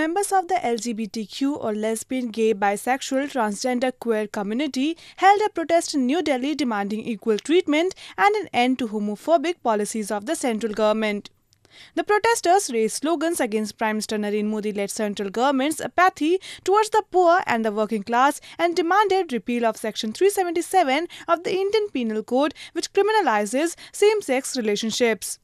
members of the LGBTQ or lesbian, gay, bisexual, transgender, queer community held a protest in New Delhi demanding equal treatment and an end to homophobic policies of the central government. The protesters raised slogans against Prime Minister Narendra Modi-led central government's apathy towards the poor and the working class and demanded repeal of Section 377 of the Indian Penal Code, which criminalizes same-sex relationships.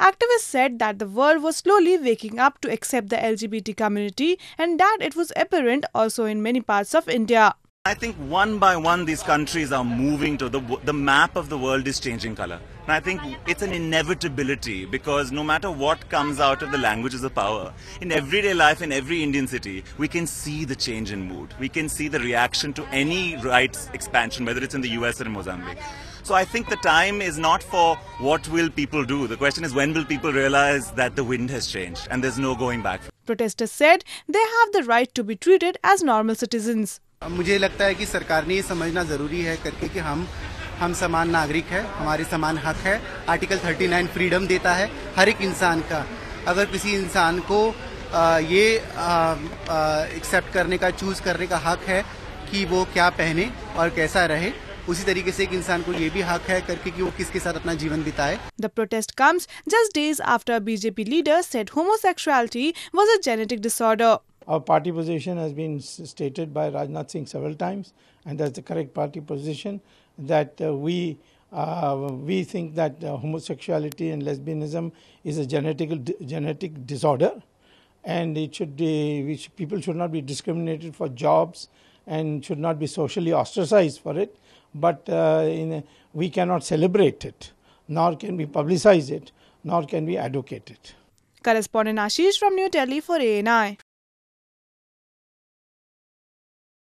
Activists said that the world was slowly waking up to accept the LGBT community and that it was apparent also in many parts of India. I think one by one these countries are moving to the map of the world is changing color. And I think it's an inevitability because no matter what comes out of the languages of power, in everyday life, in every Indian city, we can see the change in mood. We can see the reaction to any rights expansion, whether it's in the US or in Mozambique. So I think the time is not for what will people do. The question is when will people realize that the wind has changed and there's no going back. Protesters said they have the right to be treated as normal citizens. मुझे लगता है कि सरकार ने ये समझना जरूरी है करके कि हम समान नागरिक हैं, हमारे समान हक है। आर्टिकल 39 फ्रीडम देता है हर एक इंसान का। अगर किसी इंसान को ये एक्सेप्ट करने का, चूज करने का हक है कि वो क्या पहने और कैसा रहे, उसी तरीके से एक इंसान को ये भी हक है करके कि वो किसके साथ अपना जीवन बिताए। The protest comes just days after BJP leader said homosexuality was a genetic disorder. Our party position has been stated by Rajnath Singh several times, and that's the correct party position, that we think that homosexuality and lesbianism is a genetic disorder, and it should be, people should not be discriminated for jobs and should not be socially ostracized for it, but we cannot celebrate it, nor can we publicize it, nor can we advocate it. Correspondent Ashish from New Delhi for ANI.